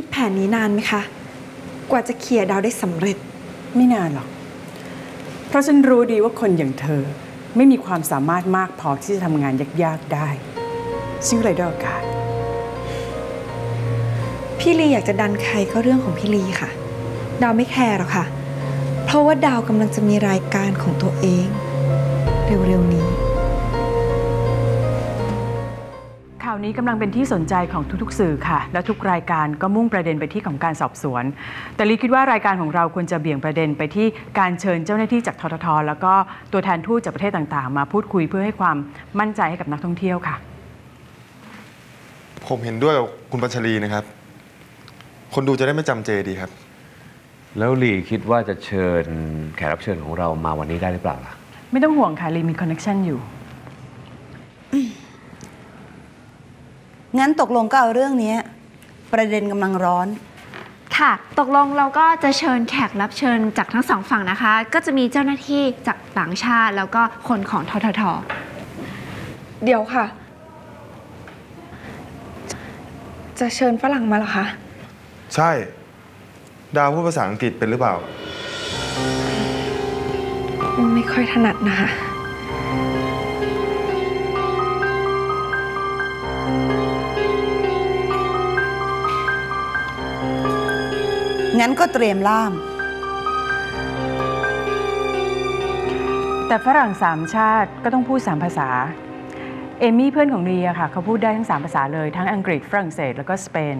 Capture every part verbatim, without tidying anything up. คิดแผนนี้นานไหมคะกว่าจะเคลียร์ดาวได้สำเร็จไม่นานหรอกเพราะฉันรู้ดีว่าคนอย่างเธอไม่มีความสามารถมากพอที่จะทำงานยากๆได้ซึ่งเลยได้โอกาสพี่ลีอยากจะดันใครก็เรื่องของพี่ลีค่ะดาวไม่แคร์หรอกค่ะเพราะว่าดาวกำลังจะมีรายการของตัวเองเร็วๆนี้ข่าวนี้กำลังเป็นที่สนใจของทุกๆสื่อค่ะและทุกรายการก็มุ่งประเด็นไปที่ของการสอบสวนแต่ลีคิดว่ารายการของเราควรจะเบี่ยงประเด็นไปที่การเชิญเจ้าหน้าที่จากททท.แล้วก็ตัวแทนทูตจากประเทศต่างๆมาพูดคุยเพื่อให้ความมั่นใจให้กับนักท่องเที่ยวค่ะผมเห็นด้วยกับคุณปัญชลีนะครับคนดูจะได้ไม่จำเจดีครับแล้วลีคิดว่าจะเชิญแขกรับเชิญของเรามาวันนี้ได้หรือเปล่าล่ะไม่ต้องห่วงค่ะลีมีคอนเนคชั่นอยู่งั้นตกลงก็เอาเรื่องนี้ประเด็นกำลังร้อนค่ะตกลงเราก็จะเชิญแขกรับเชิญจากทั้งสองฝั่งนะคะก็จะมีเจ้าหน้าที่จากต่างชาติแล้วก็คนของททท.เดี๋ยวค่ะจะเชิญฝรั่งมาเหรอคะใช่ดาวพูดภาษาอังกฤษเป็นหรือเปล่าไม่ค่อยถนัดนะคะงั้นก็เตรียมล่ามแต่ฝรั่งสามชาติก็ต้องพูดสามภาษาเอมี่เพื่อนของลีอะค่ะเขาพูดได้ทั้งสามภาษาเลยทั้งอังกฤษฝรั่งเศสแล้วก็สเปน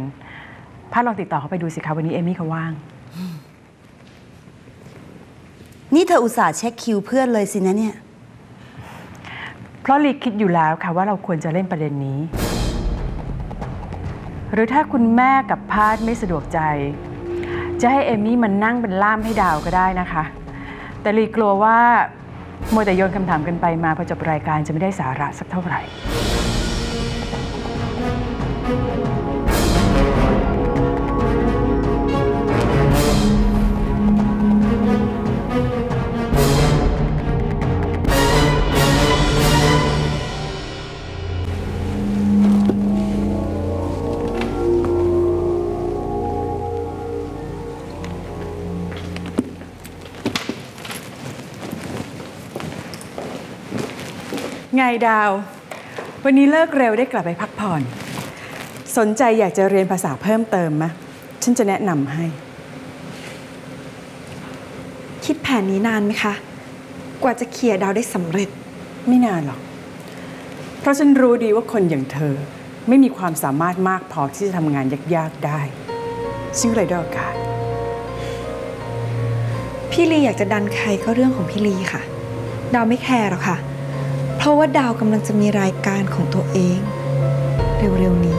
พัดลองติดต่อเขาไปดูสิคะวันนี้เอมี่เขาว่างนี่เธออุตส่าห์เช็คคิวเพื่อนเลยสินะเนี่ยเพราะลีคิดอยู่แล้วค่ะว่าเราควรจะเล่นประเด็นนี้หรือถ้าคุณแม่กับพาดไม่สะดวกใจจะให้เอมี่มันนั่งเป็นล่ามให้ดาวก็ได้นะคะแต่ลีกลัวว่ามัวแต่โยนคำถามกันไปมาพอจบรายการจะไม่ได้สาระสักเท่าไหร่ไงดาววันนี้เลิกเร็วได้กลับไปพักผ่อนสนใจอยากจะเรียนภาษาเพิ่มเติมไหมฉันจะแนะนำให้คิดแผนนี้นานไหมคะกว่าจะเคลียร์ดาวได้สำเร็จไม่นานหรอกเพราะฉันรู้ดีว่าคนอย่างเธอไม่มีความสามารถมากพอที่จะทำงานยากๆได้ซึ่งเลยได้โอกาสพี่ลีอยากจะดันใครก็เรื่องของพี่ลีค่ะดาวไม่แคร์หรอกค่ะเพราะว่าดาวกำลังจะมีรายการของตัวเองเร็วๆนี้